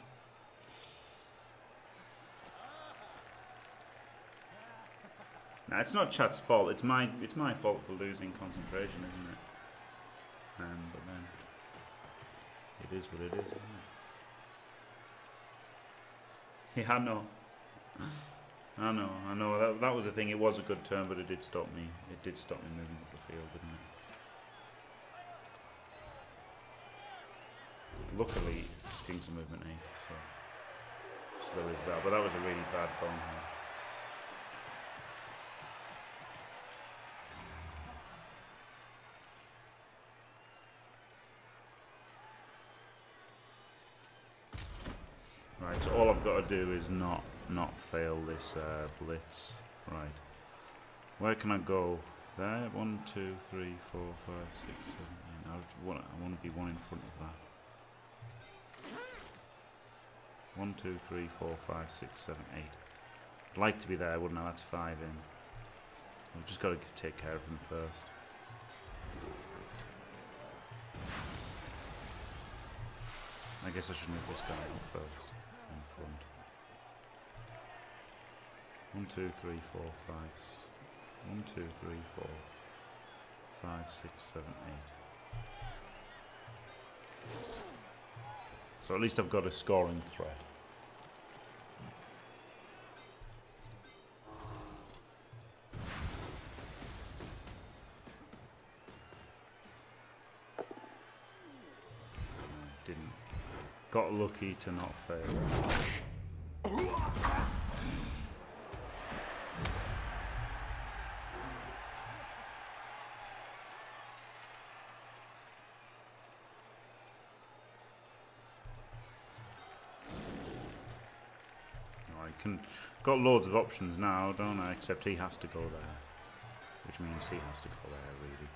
Now it's not chat's fault. It's my fault for losing concentration, isn't it? But then it is what it is, isn't it? Yeah, I know. I know. That was the thing. It was a good turn, but it did stop me. It did stop me moving up the field, didn't it? Luckily, Skink's a movement 8, so there is that. But that was a really bad bonehead. Right, so all I've got to do is not fail this blitz. Right, where can I go? There, 1, 2, 3, 4, 5, 6, 7, 8. I want to be one in front of that. 1, 2, 3, 4, 5, 6, 7, 8. I'd like to be there, wouldn't I? That's 5 in. I've just got to take care of them first. I guess I should move this guy up first. In front. 1, 2, 3, 4, 5. 1, 2, 3, 4, 5, 6, 7, 8. So at least I've got a scoring threat. Got lucky to not fail. I got loads of options now, don't I? Except he has to go there, which means he has to go there, really.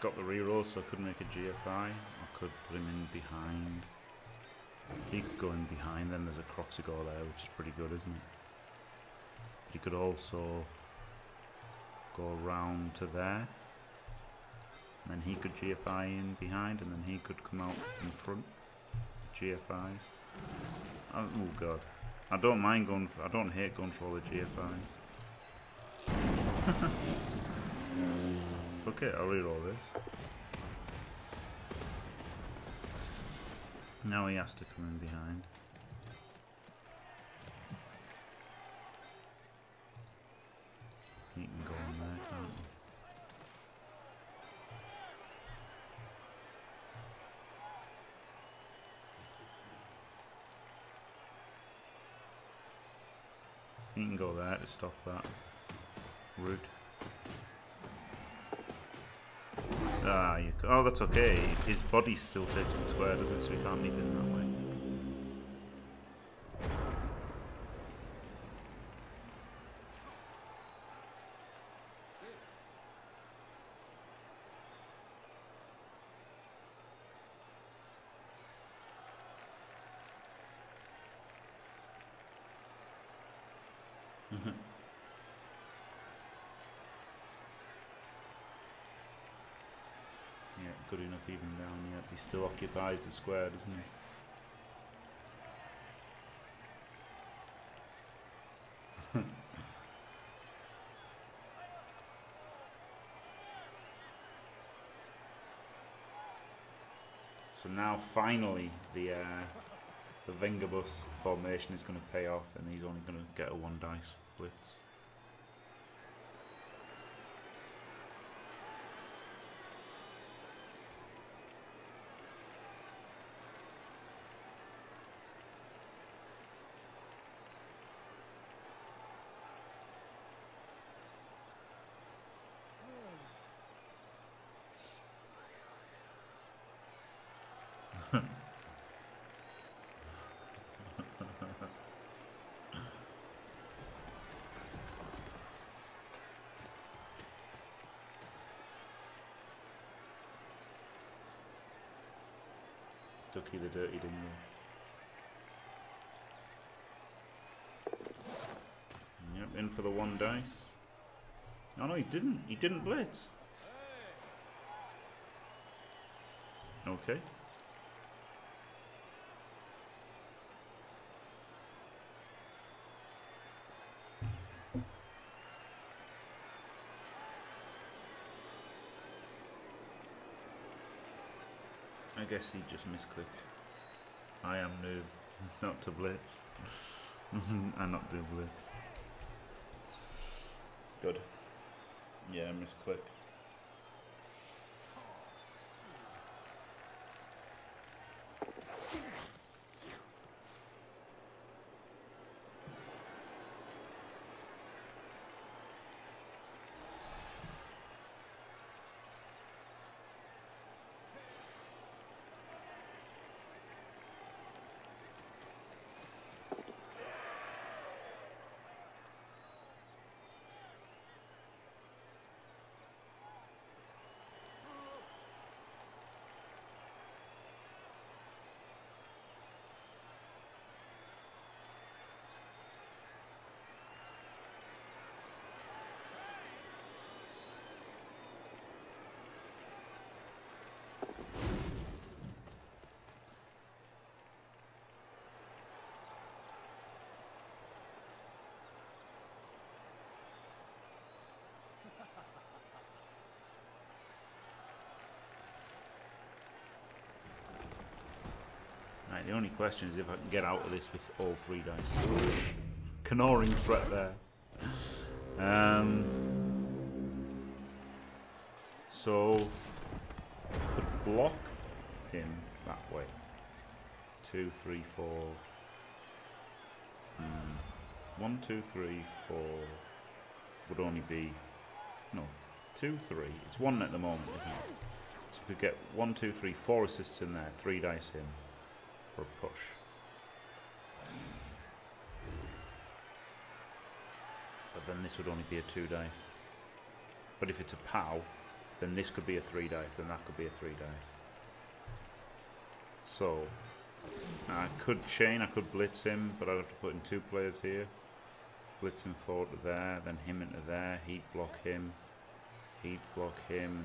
Got the reroll, so I could make a GFI. I could put him in behind. He could go in behind. Then there's a Kroxigor there, which is pretty good, isn't it? But he could also go round to there. And then he could GFI in behind, and then he could come out in front. GFIs. Oh god, I don't mind going. I don't hate going for all the GFIs. Okay, I'll reroll this. Now he has to come in behind. He can go in there, can't he? He can go there to stop that route. Ah, oh, that's okay. His body still takes the square, doesn't it? So we can't meet him that way. Yeah, good enough even down. Yeah, he still occupies the square, doesn't he? So now finally the Vengabus formation is going to pay off, and he's only going to get a one dice blitz. Ducky the dirty dingle. Yep, in for the one dice. Oh no, he didn't. He didn't blitz. Okay. I guess he just misclicked. I am noob, not to blitz. I not do blitz. Good. Yeah, misclick. The only question is if I can get out of this with all three dice. Canoring threat there. So I could block him that way. 2, 3, 4. 1, 2, 3, 4 would only be no 2, 3. It's 1 at the moment, isn't it? So we could get 1, 2, 3, 4 assists in there. 3 dice in. For a push. But then this would only be a 2 dice. But if it's a POW, then this could be a 3 dice, then that could be a 3 dice. So, I could chain, I could blitz him, but I'd have to put in 2 players here. Blitz him forward to there, then him into there, heat block him, and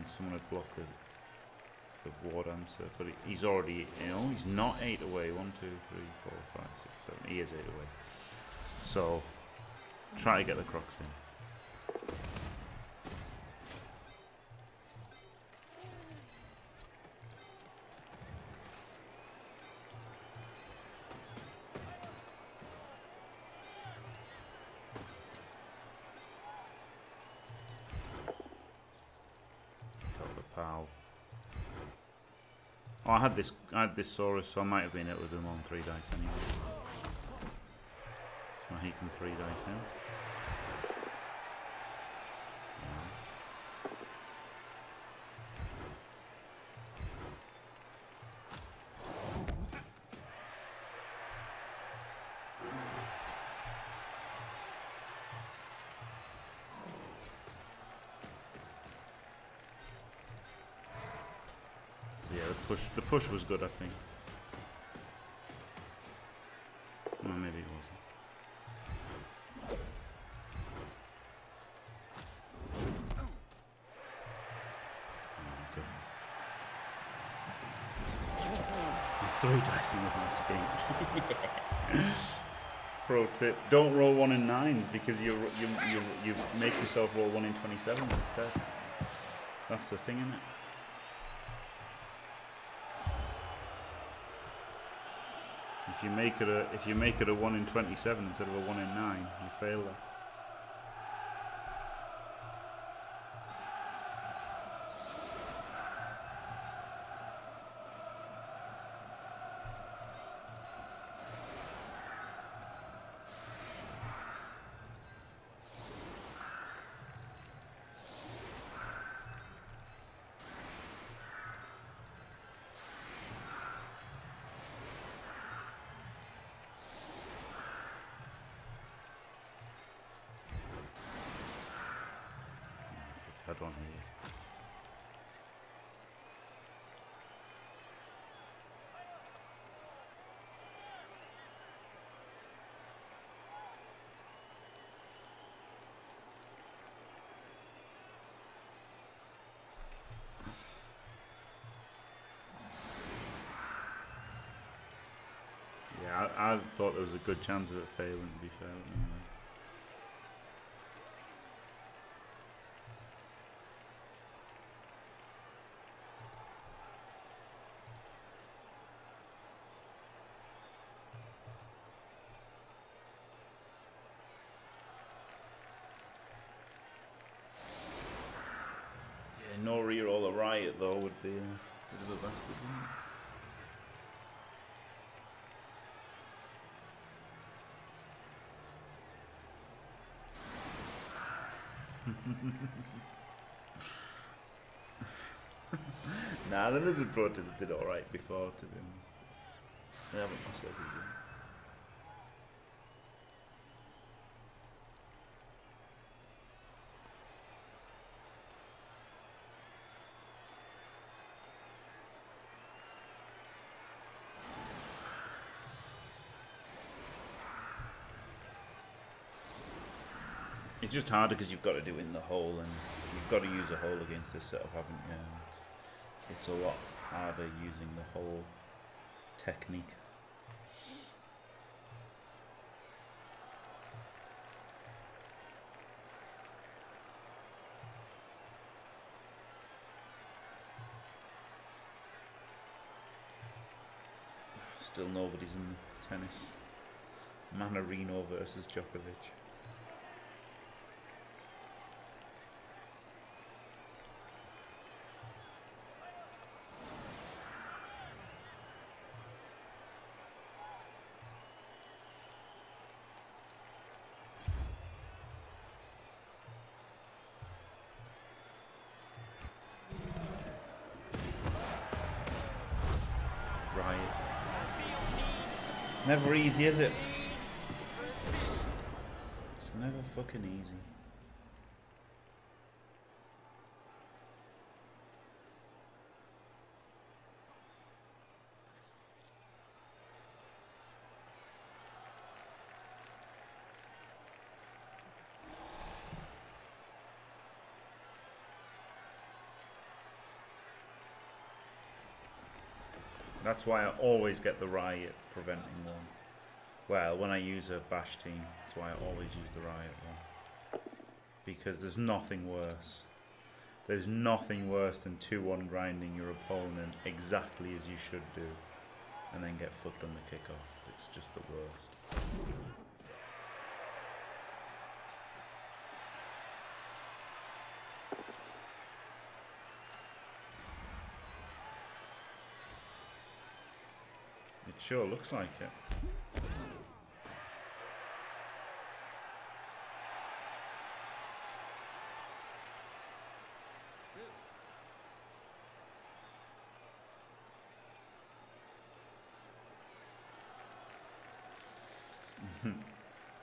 someone would block the... The Wardancer, but he's already, you know, he's not 8 away. 1, 2, 3, 4, 5, 6, 7. He is 8 away. So, try to get the Crocs in. Got the POW. Oh, I had this Saurus, so I might have been hit with him on 3 dice anyway. So he can 3 dice in. The push was good, I think. Well, maybe it wasn't. through dicing with my Skink. Yeah. Pro tip, don't roll 1 in 9s because you make yourself roll 1 in 27 instead. That's the thing, isn't it? If you make it a 1 in 27 instead of a 1 in 9, you fail that. I thought there was a good chance of it failing, to be fair. Yeah, no reroll a riot though would be a bit of a bastard, wouldn't it? Nah, the Lizard Pro Tips did alright before, to be honest. They haven't lost everything. It's just harder because you've got to do it in the hole, and you've got to use a hole against this setup, haven't you? And it's a lot harder using the hole technique. Still nobody's in the tennis. Manarino versus Djokovic. Never easy, is it? It's never fucking easy. That's why I always get the riot preventing one. Well, when I use a bash team, that's why I always use the riot one. Because there's nothing worse. There's nothing worse than 2-1 grinding your opponent exactly as you should do, and then get fucked on the kickoff. It's just the worst. Sure looks like it.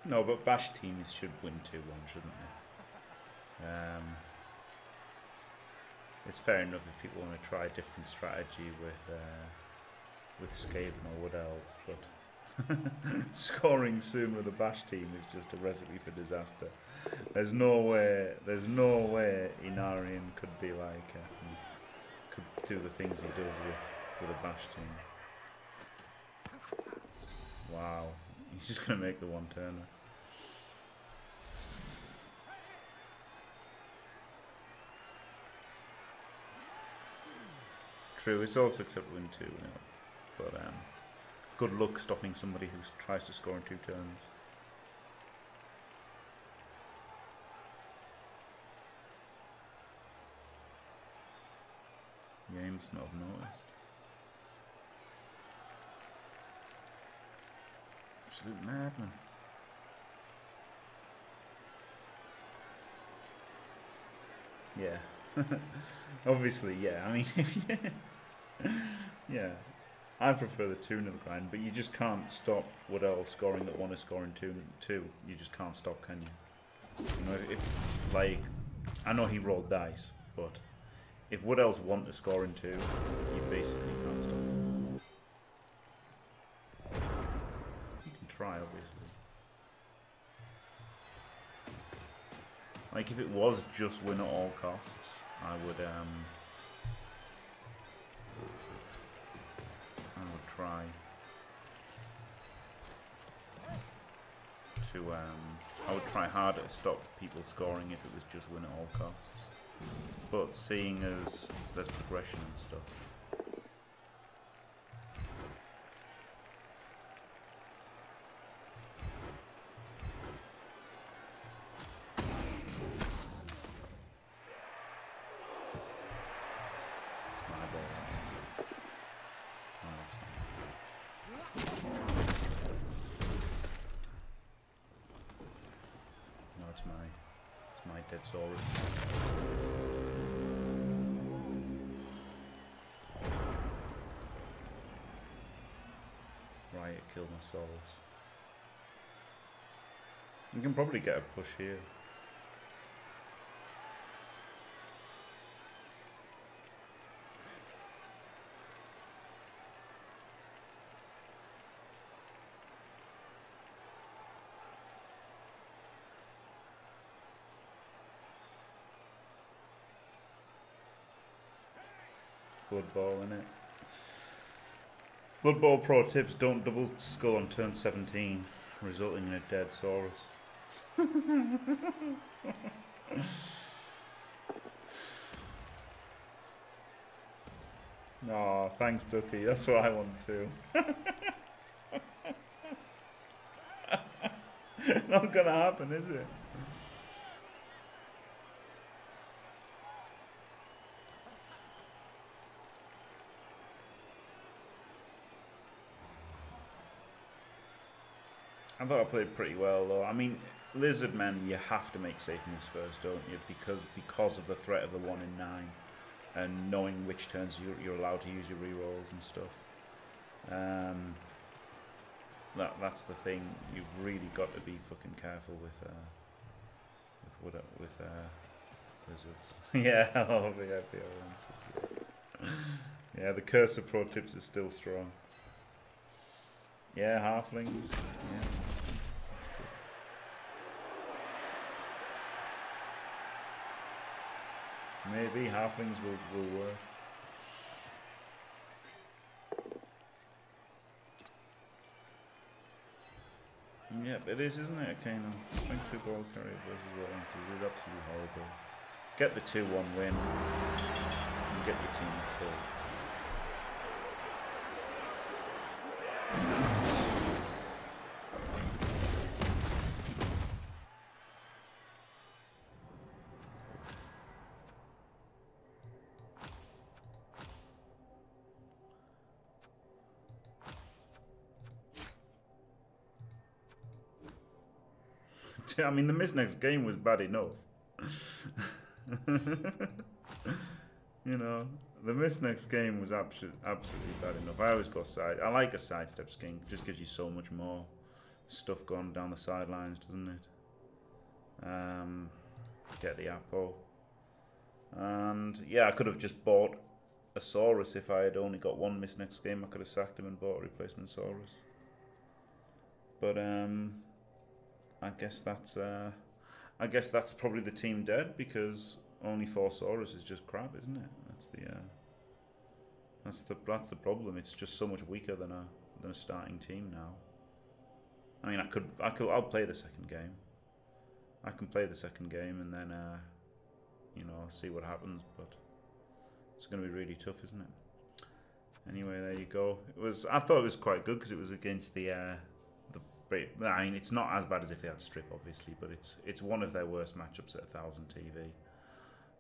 No, but bash teams should win 2-1, shouldn't they? It's fair enough if people want to try a different strategy with Skaven or Wood Elves, but scoring soon with a bash team is just a recipe for disaster. There's no way Inarian could be like, could do the things he does with a bash team. Wow. He's just going to make the one turner. True, it's also acceptable in 2-0. But good luck stopping somebody who tries to score in 2 turns. Games not have noticed. Absolute madman. Yeah. Obviously, yeah. I mean, yeah. I prefer the 2-0 grind, but you just can't stop Wood Elves scoring that one is scoring 2-2. You just can't stop, can you? You know, if, like, I know he rolled dice, but if Wood Elves want to score in 2, you basically can't stop them. You can try, obviously. Like, if it was just win at all costs, I would try to, I would try harder to stop people scoring if it was just win at all costs. But seeing as there's progression and stuff. No, it's my dead Saurus. It killed my souls. You can probably get a push here. Blood Bowl, innit? Blood Bowl pro tips, don't double skull on turn 17, resulting in a dead Saurus. Aw, thanks Ducky, that's what I want too. Not gonna happen, is it? I thought I played pretty well, though. I mean, Lizardmen, you have to make safe moves first, don't you? Because of the threat of the 1 in 9, and knowing which turns you're allowed to use your rerolls and stuff. That's the thing. You've really got to be fucking careful with lizards. Yeah, all the answers. Yeah. Yeah, the curse of pro tips is still strong. Yeah, halflings. Yeah. Maybe halflings will work. Yep, it is, isn't it? Okay, no. Strength 2 ball carrier versus Wardancers is absolutely horrible. Get the 2-1 win and get your team killed. I mean, the miss next game was bad enough. You know, the miss next game was absolutely bad enough. I always go side. I like a sidestep skink. It just gives you so much more stuff going down the sidelines, doesn't it? Get the apple. And yeah, I could have just bought a Saurus if I had only got one miss next game. I could have sacked him and bought a replacement Saurus. But I guess that's probably the team dead, because only 4 Saurus is just crap, isn't it? That's the problem. It's just so much weaker than a starting team now. I mean, I'll play the second game. I can play the second game and then, you know, I'll see what happens. But it's going to be really tough, isn't it? Anyway, there you go. It was. I thought it was quite good because it was against the. I mean, it's not as bad as if they had Strip, obviously, but it's one of their worst matchups at 1000 TV.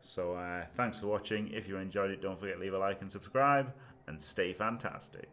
So thanks for watching. If you enjoyed it, don't forget to leave a like and subscribe, and stay fantastic.